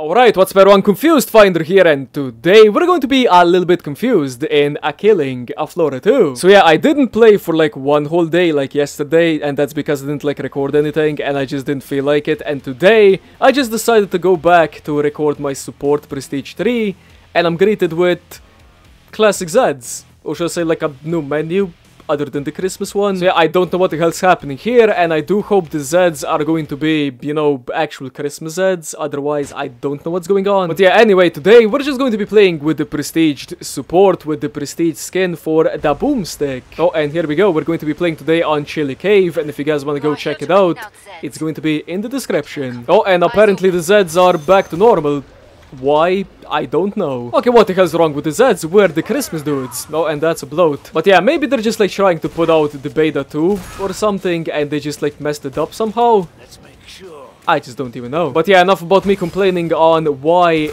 Alright, what's up everyone, ConfusedFinder here, and today we're going to be a little bit confused in a killing of Flora 2. So yeah, I didn't play for like one whole day like yesterday, and that's because I didn't like record anything and I just didn't feel like it. And today I just decided to go back to record my support prestige 3 and I'm greeted with classic Zeds, or should I say like a new menu other than the Christmas one. So yeah, I don't know what the hell's happening here, and I do hope the Zeds are going to be, you know, actual Christmas Zeds, otherwise I don't know what's going on. But yeah, anyway, today we're just going to be playing with the prestiged support, with the prestige skin for the Boomstick. Oh, and here we go, we're going to be playing today on Chili Cave, and if you guys want to go check it out, it's going to be in the description. Oh, and apparently the Zeds are back to normal. Why? I don't know. Okay, what the hell's wrong with the Zeds? We're the Christmas dudes. No, and that's a bloat. But yeah, maybe they're just like trying to put out the beta 2 or something, and they just like messed it up somehow. Let's make sure. I just don't even know. But yeah, enough about me complaining on why,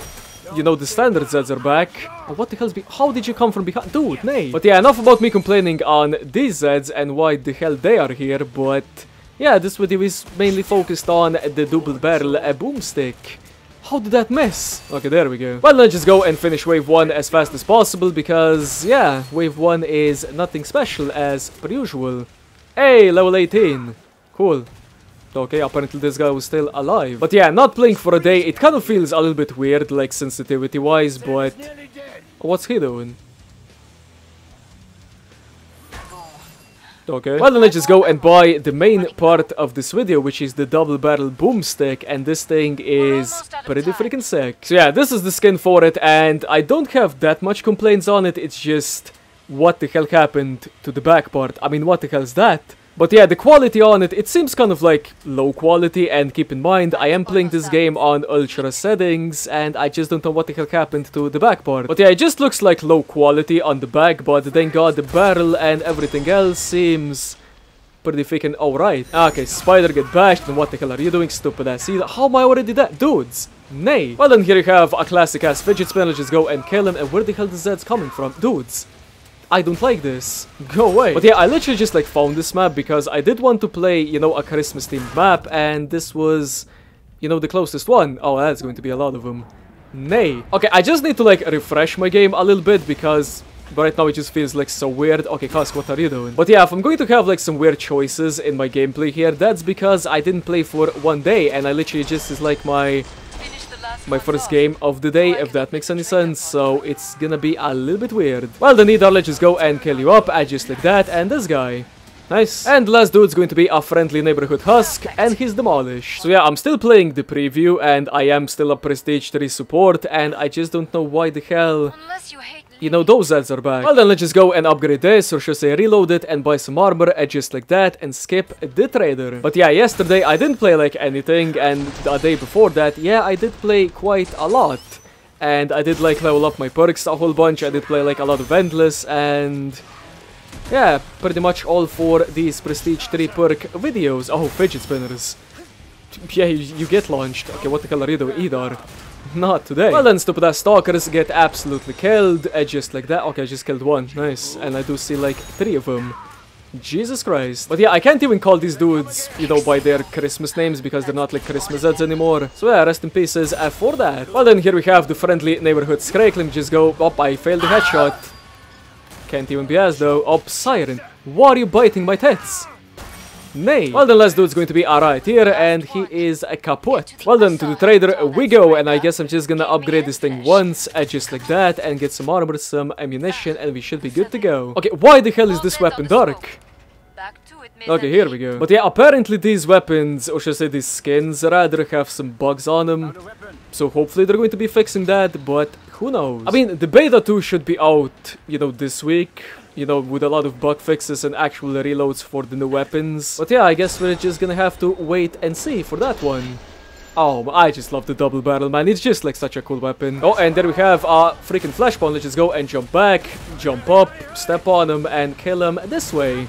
you know, the standard Zeds are back. Oh, what the hell's how did you come from behind? Dude, nay. But yeah, enough about me complaining on these Zeds and why the hell they are here, but yeah, this video is mainly focused on the double barrel Boomstick. How did that miss? Okay, there we go. Well, let's just go and finish wave 1 as fast as possible because, yeah, wave 1 is nothing special as per usual. Hey, level 18. Cool. Okay, apparently this guy was still alive. But yeah, not playing for a day, it kind of feels a little bit weird, like sensitivity-wise, but... what's he doing? Okay. Well, then let's just go and buy the main part of this video, which is the double barrel Boomstick, and this thing is pretty freaking sick. So yeah, this is the skin for it, and I don't have that much complaints on it. It's just what the hell happened to the back part. I mean, what the hell's that? But yeah, the quality on it, it seems kind of like low quality, and keep in mind, I am playing this game on ultra settings, and I just don't know what the heck happened to the back part. But yeah, it just looks like low quality on the back, but thank god the barrel and everything else seems pretty freaking alright. Okay, spider get bashed, and what the hell are you doing, stupid ass? How am I already dead? Dudes, nay. Well then, here you have a classic ass fidget spinner, just go and kill him, and where the hell is that coming from? Dudes. I don't like this. Go away. But yeah, I literally just like found this map because I did want to play, you know, a Christmas themed map, and this was, you know, the closest one. Oh, that's going to be a lot of them. Nay. Okay, I just need to like refresh my game a little bit because right now it just feels like so weird. Okay, Husk, what are you doing? But yeah, if I'm going to have like some weird choices in my gameplay here, that's because I didn't play for one day, and I literally just is like my first game of the day, if that makes any sense, so it's gonna be a little bit weird. Well, the EDAR, let's just go and kill you up, I just like that, and this guy. Nice. And last dude's going to be a friendly neighborhood Husk, and he's demolished. So yeah, I'm still playing the preview, and I am still a prestige 3 support, and I just don't know why the hell... you know, those Zeds are back. Well then, let's just go and upgrade this, or should I say reload it, and buy some armor, just like that, and skip the trader. But yeah, yesterday I didn't play like anything, and the day before that, yeah, I did play quite a lot. And I did like level up my perks a whole bunch, I did play like a lot of Endless, and... yeah, pretty much all for these prestige 3 perk videos. Oh, fidget spinners. Yeah, you get launched. Okay, what the hell are you doing, EDAR? Not today. Well then, stupid ass stalkers get absolutely killed, just like that. Okay, I just killed one, nice, and I do see like 3 of them. Jesus Christ. But yeah, I can't even call these dudes, you know, by their Christmas names because they're not like Christmas Zeds anymore. So yeah, rest in pieces for that. Well then, here we have the friendly neighborhood Scrake. Let me just go, oh, I failed the headshot. Can't even be asked though. Oh, Siren, why are you biting my tits? Nay. Well, the last dude's going to be alright here, and he is a kaput. Well then, to the trader we go, and I guess I'm just gonna upgrade this thing once, just like that, and get some armor, some ammunition, and we should be good to go. Okay, why the hell is this weapon dark? Okay, here we go. But yeah, apparently these weapons, or should I say these skins rather, have some bugs on them, so hopefully they're going to be fixing that, but who knows? I mean, the beta 2 should be out, you know, this week, you know, with a lot of bug fixes and actual reloads for the new weapons. But yeah, I guess we're just gonna have to wait and see for that one. Oh, I just love the double barrel, man. It's just like such a cool weapon. Oh, and there we have a freaking Fleshpound. Let's just go and jump back, jump up, step on him, and kill him this way.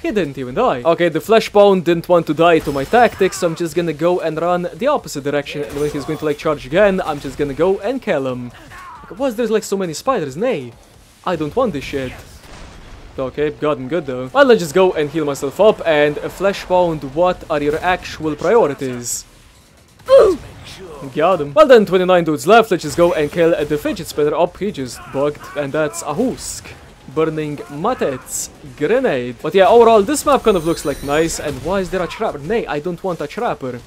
He didn't even die. Okay, the Fleshpound didn't want to die to my tactics, so I'm just gonna go and run the opposite direction. And when he's going to like charge again, I'm just gonna go and kill him. Why is there like so many spiders? Nay. I don't want this shit. Okay, gotten good though. Well, let's just go and heal myself up, and Fleshpound, what are your actual priorities? Ooh. Got him. Well then, 29 dudes left, let's just go and kill the fidget spinner up, he just bugged, and that's a Husk. Burning Matet's grenade. But yeah, overall, this map kind of looks like nice, and why is there a Trapper? Nay, I don't want a Trapper.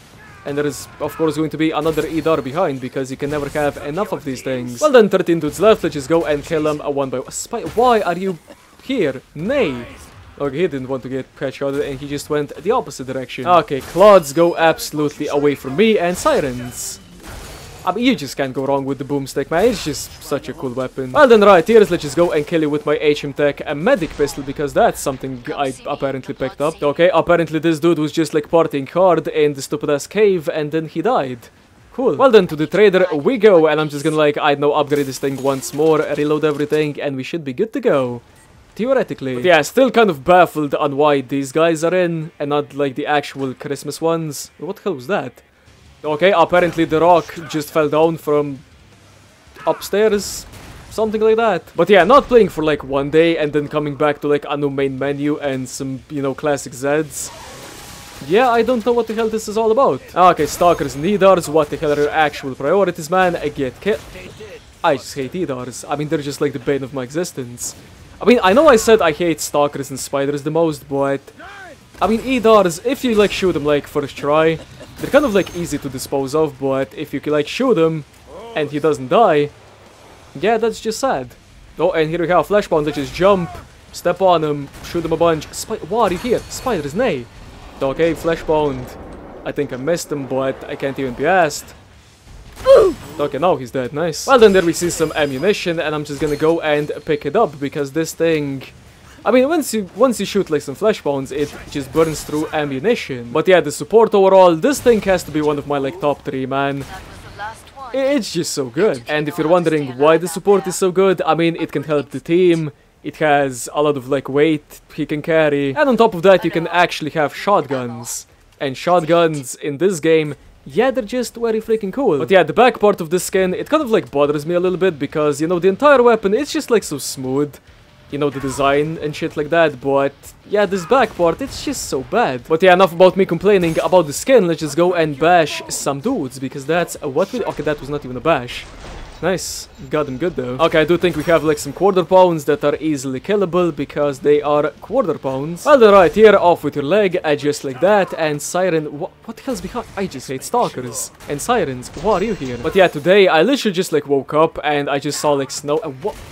And there is, of course, going to be another EDAR behind, because you can never have enough of these things. Well then, 13 dudes left, let's just go and kill them one by one. Spy, why are you here? Nay! Okay, he didn't want to get headshotted and he just went the opposite direction. Okay, Clots go absolutely away from me and Sirens. I mean, you just can't go wrong with the Boomstick, man. It's just such a cool weapon. Well then, right here, let's just go and kill you with my HM Tech Medic Pistol, because that's something I apparently picked up. Okay, apparently this dude was just like partying hard in the stupid-ass cave and then he died. Cool. Well then, to the trader we go, and I'm just gonna like, I don't know, upgrade this thing once more, reload everything, and we should be good to go. Theoretically. But yeah, still kind of baffled on why these guys are in, and not like the actual Christmas ones. What the hell was that? Okay, apparently the rock just fell down from upstairs, something like that. But yeah, not playing for like one day and then coming back to like a new main menu and some, you know, classic Zeds. Yeah, I don't know what the hell this is all about. Okay, Stalkers and EDARs, what the hell are your actual priorities, man? I get killed. I just hate EDARs. I mean, they're just like the bane of my existence. I mean, I know I said I hate Stalkers and Spiders the most, but... I mean, EDARs, if you like shoot them like first try... They're kind of like easy to dispose of, but if you like shoot him and he doesn't die, yeah, that's just sad. Oh, and here we have Fleshpound, let's just jump, step on him, shoot him a bunch. Why are you here? Spiders, nay. Okay, Fleshpound. I think I missed him, but I can't even be asked. Okay, now he's dead, nice. Well then, there we see some ammunition, and I'm just gonna go and pick it up, because this thing... I mean, once you shoot like some Fleshpounds, it just burns through ammunition. But yeah, the support overall, this thing has to be one of my like top 3, man. It's just so good. And if you're wondering why the support is so good, I mean, it can help the team. It has a lot of like weight he can carry. And on top of that, you can actually have shotguns. And shotguns in this game, yeah, they're just very freaking cool. But yeah, the back part of the skin, it kind of like bothers me a little bit because, you know, the entire weapon, it's just like so smooth. You know, the design and shit like that, but yeah, this back part, it's just so bad. But yeah, enough about me complaining about the skin, let's just go and bash some dudes, because that's what we... Okay, that was not even a bash. Nice. Got them good, though. Okay, I do think we have, like, some quarter pounds that are easily killable, because they are quarter pounds. Well, they're right here, off with your leg, just like that, and Siren... What the hell's behind? I just hate Stalkers. And Sirens, why are you here? But yeah, today, I literally just, like, woke up, and I just saw, like, snow...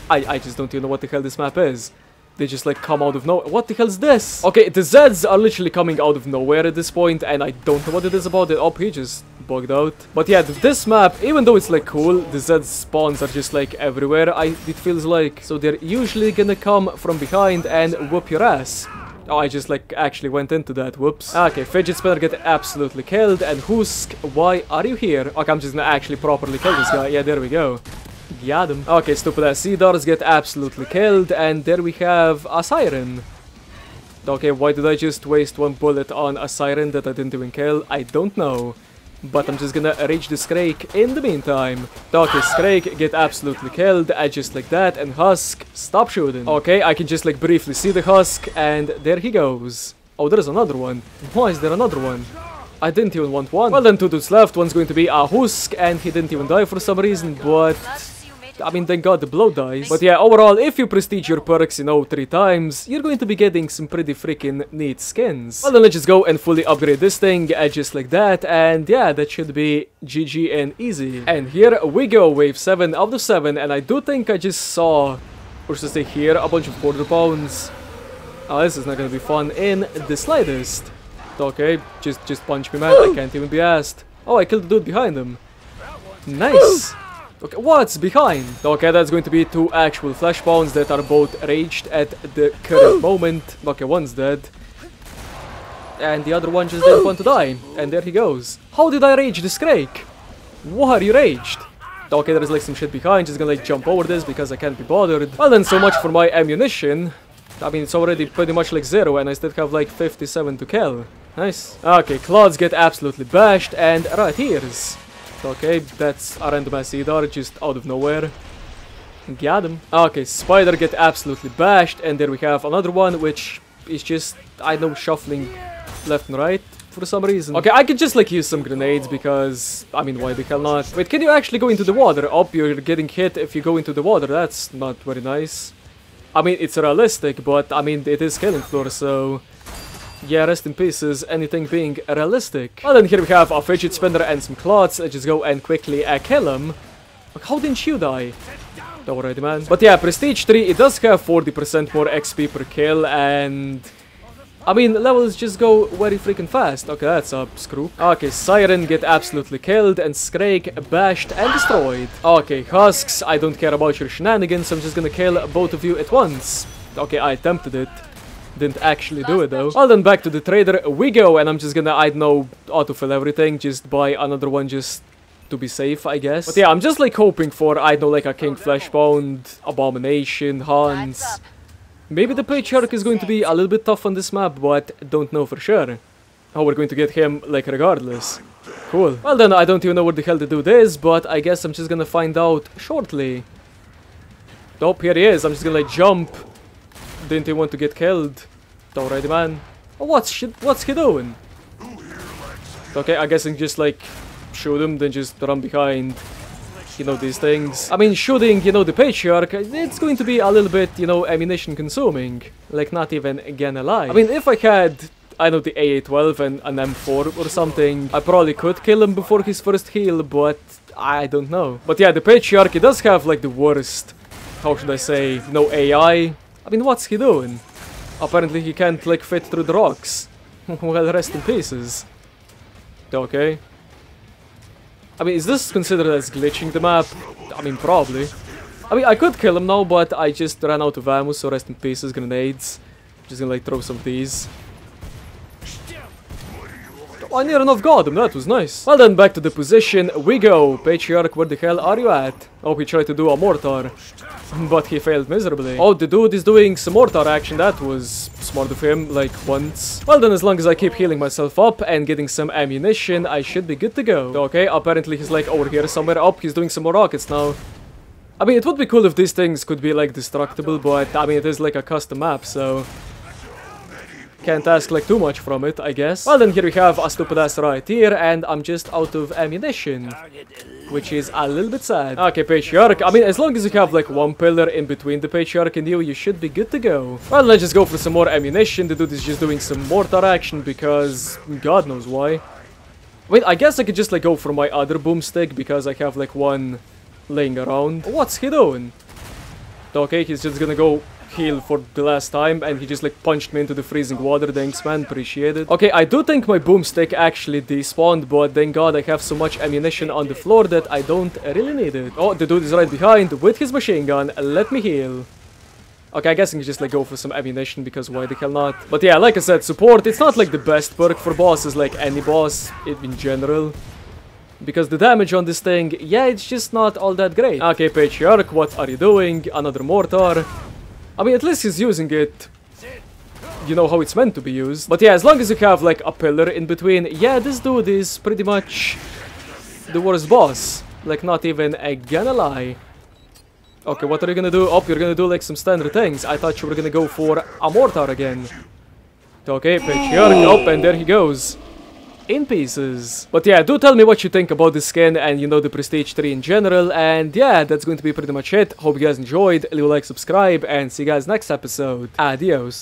I just don't even know what the hell this map is. They just, like, come out of nowhere. What the hell's this? Okay, the Zeds are literally coming out of nowhere at this point, and I don't know what it is about it. Oh, he just bugged out. But yeah, this map, even though it's, like, cool, the Zed spawns are just, like, everywhere, it feels like. So they're usually gonna come from behind and whoop your ass. Oh, I just, like, actually went into that. Whoops. Okay, Fidget Spinner get absolutely killed, and Husk, why are you here? Okay, I'm just gonna actually properly kill this guy. Yeah, there we go. Got him. Okay, stupid ass EDARs get absolutely killed, and there we have a Siren. Okay, why did I just waste one bullet on a Siren that I didn't even kill? I don't know. But I'm just gonna reach the Scrake in the meantime. Okay, Scrake get absolutely killed, just like that, and Husk, stop shooting. Okay, I can just like briefly see the Husk, and there he goes. Oh, there's another one. Why is there another one? I didn't even want one. Well then, two dudes left, one's going to be a Husk, and he didn't even die for some reason, but... I mean, thank god the blow dies. But yeah, overall, if you prestige your perks, you know, 3 times, you're going to be getting some pretty freaking neat skins. Well then, let's just go and fully upgrade this thing, just like that, and yeah, that should be GG and easy. And here we go, wave 7 out of 7, and I do think I just saw, or should I say here, a bunch of quarter pounds. Oh, this is not gonna be fun in the slightest. Okay, just punch me, man, I can't even be asked. Oh, I killed the dude behind him. Nice! Okay, what's behind? Okay, that's going to be 2 actual Fleshpounds that are both raged at the current moment. Okay, one's dead. And the other one just didn't want to die. And there he goes. How did I rage the Scrake? Why are you raged? Okay, there's like some shit behind. Just gonna like jump over this because I can't be bothered. Well then, so much for my ammunition. I mean, it's already pretty much like 0 and I still have like 57 to kill. Nice. Okay, Clots get absolutely bashed and right here's... Okay, that's a random ass EDAR just out of nowhere. Got him. Okay, Spider get absolutely bashed, and there we have another one, which is just, I know, shuffling left and right. for some reason. Okay, I could just like use some grenades because, I mean, why the hell not? Wait, can you actually go into the water? Oh, you're getting hit if you go into the water. That's not very nice. I mean, it's realistic, but I mean, it is Killing Floor, so... yeah, rest in pieces, anything being realistic. Well, then here we have a fidget spinner and some clots. Let's just go and quickly kill him. How didn't you die? Alright, man. But yeah, Prestige 3, it does have 40% more XP per kill, and... I mean, levels just go very freaking fast. Okay, that's a screw. Okay, Siren get absolutely killed, and Scrake bashed and destroyed. Okay, Husks, I don't care about your shenanigans, I'm just gonna kill both of you at once. Okay, I attempted it. Didn't actually do it though. Well then, back to the trader we go, and I'm just gonna, I don't know, autofill everything, just buy another one just to be safe, I guess. But yeah, I'm just like hoping for, I don't know, like a King Fleshpound, Abomination, Hans. Maybe the Patriarch is going to be a little bit tough on this map, but don't know for sure. Oh, we're going to get him like regardless. Cool. Well then, I don't even know where the hell to do this, but I guess I'm just gonna find out shortly. Oh, here he is. I'm just gonna like jump. Didn't he want to get killed? Alright, man. Oh, what's he doing? Okay, I guess I just like shoot him, then just run behind. You know, these things. I mean, shooting, you know, the Patriarch, it's going to be a little bit, you know, ammunition consuming. Like, not even gonna lie. I mean, if I had, I know, the AA-12 and an M4 or something, I probably could kill him before his first heal, but I don't know. But yeah, the Patriarch, he does have, like, the worst, how should I say, no AI. I mean, what's he doing? Apparently he can't, like, fit through the rocks. Well, rest in pieces. Okay. I mean, is this considered as glitching the map? I mean, probably. I mean, I could kill him now, but I just ran out of ammo, so rest in pieces, grenades. Just gonna, like, throw some of these. Oh, I near enough got him, that was nice. Well then, back to the position we go. Patriarch, where the hell are you at? Oh, he tried to do a mortar, but he failed miserably. Oh, the dude is doing some mortar action. That was smart of him, like, once. Well then, as long as I keep healing myself up and getting some ammunition, I should be good to go. Okay, apparently he's, like, over here somewhere. Oh, he's doing some more rockets now. I mean, it would be cool if these things could be, like, destructible, but, I mean, it is, like, a custom map, so... can't ask, like, too much from it, I guess. Well then, here we have a stupid ass right here, and I'm just out of ammunition, which is a little bit sad. Okay, Patriarch, I mean, as long as you have, like, one pillar in between the Patriarch and you, you should be good to go. Well, let's just go for some more ammunition. The dude is just doing some mortar action because God knows why. Wait, I guess I could just, like, go for my other boomstick because I have, like, one laying around. What's he doing? Okay, he's just gonna go heal for the last time, and he just, like, punched me into the freezing water. Thanks, man, appreciate it. Okay, I do think my boomstick actually despawned, but thank God I have so much ammunition on the floor that I don't really need it. Oh, the dude is right behind with his machine gun. Let me heal. Okay, I guess I can just, like, go for some ammunition because why the hell not? But yeah, like I said, support, it's not, like, the best perk for bosses, like any boss in general, because the damage on this thing, yeah, it's just not all that great. Okay, Patriarch, what are you doing? Another mortar. I mean, at least he's using it, you know, how it's meant to be used. But yeah, as long as you have, like, a pillar in between, yeah, this dude is pretty much the worst boss. Like, not even gonna lie. Okay, what are you gonna do? Oh, you're gonna do, like, some standard things. I thought you were gonna go for a mortar again. Okay, Patriarch, up, and there he goes. In pieces. But yeah, do tell me what you think about this skin and, you know, the Prestige 3 in general. And yeah, that's going to be pretty much it. Hope you guys enjoyed. Leave a like, subscribe, and see you guys next episode. Adios.